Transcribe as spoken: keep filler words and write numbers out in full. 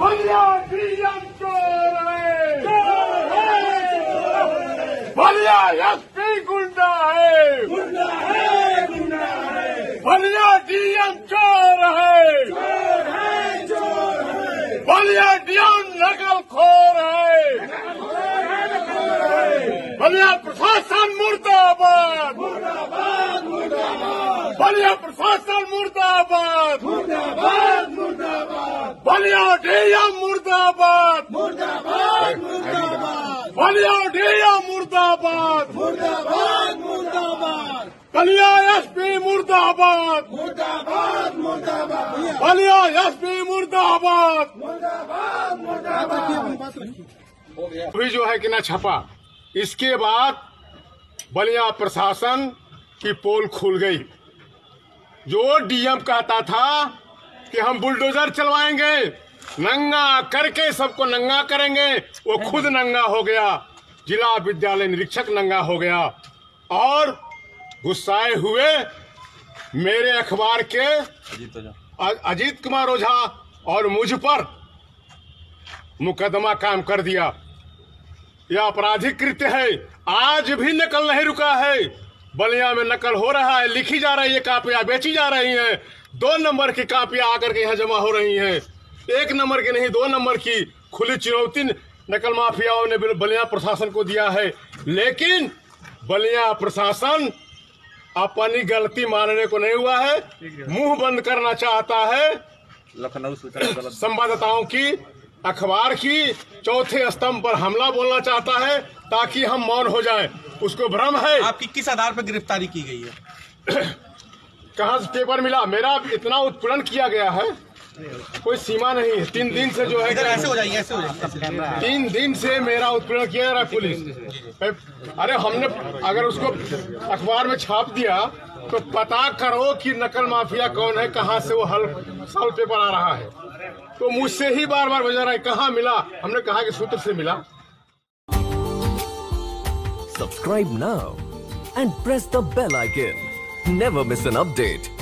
बोलिया डीएम चोर है, बोलिया एसपी गुंडा है, गुंडा है, गुंडा है, बोलिया डीएम चोर है, चोर है, चोर है, बोलिया डीएम नकलखोर है, बोलिया प्रशासन मुर्दाबाद, मुर्दाबाद, मुर्दाबाद, बोलिया प्रशासन मुर्दाबाद, मुर्दाबाद, मुर्दाबाद, बोलिया डीएम मुर्दाबाद, मुर्दाबाद, मुर्दाबाद, बोलिया डीएम मुर्दाबाद, मुर्दाबाद, मुर्दाबाद, बोलिया एसपी मुर्दाबाद, मुर्दाबाद, मुर्दाबाद, बोलिया एसपी मुर्दाबाद, मुर्दाबाद, मुर्दाबाद। अभी जो है कि ना छपा, इसके बाद बलिया प्रशासन की पोल खुल गई। जो डीएम कहता था कि हम बुलडोजर चलवाएंगे, नंगा करके सबको नंगा करेंगे, वो खुद नंगा हो गया, जिला विद्यालय निरीक्षक नंगा हो गया। और गुस्साए हुए मेरे अखबार के अजीत कुमार ओझा और मुझ पर मुकदमा काम कर दिया। यह आपराधिक कृत्य है। आज भी नकल नहीं रुका है, बलिया में नकल हो रहा है, लिखी जा रही है, कापियां बेची जा रही हैं। दो नंबर की कापियां आकर के यहाँ जमा हो रही हैं, एक नंबर की नहीं, दो नंबर की। खुली चुनौती नकल माफियाओं ने बलिया प्रशासन को दिया है, लेकिन बलिया प्रशासन अपनी गलती मानने को नहीं हुआ है, मुंह बंद करना चाहता है। लखनऊ संवाददाताओं की, अखबार की चौथे स्तंभ पर हमला बोलना चाहता है ताकि हम मौन हो जाएं। उसको भ्रम है। आपकी किस आधार पर गिरफ्तारी की गई है? कहाँ से पेपर मिला? मेरा इतना उत्पीड़न किया गया है, कोई सीमा नहीं है। तीन दिन से जो है, ऐसे हो जाएंगे, ऐसे हो जाएंगे। तीन दिन से मेरा उत्पीड़न किया जा रहा है पुलिस। अरे हमने अगर उसको अखबार में छाप दिया तो पता करो कि नकल माफिया कौन है, कहाँ से वो हल साल पेपर आ रहा है। तो मुझसे ही बार बार बजा रहा है, कहाँ मिला? हमने कहा कि सूत्र से मिला। Subscribe now and press the bell icon. Never miss an update.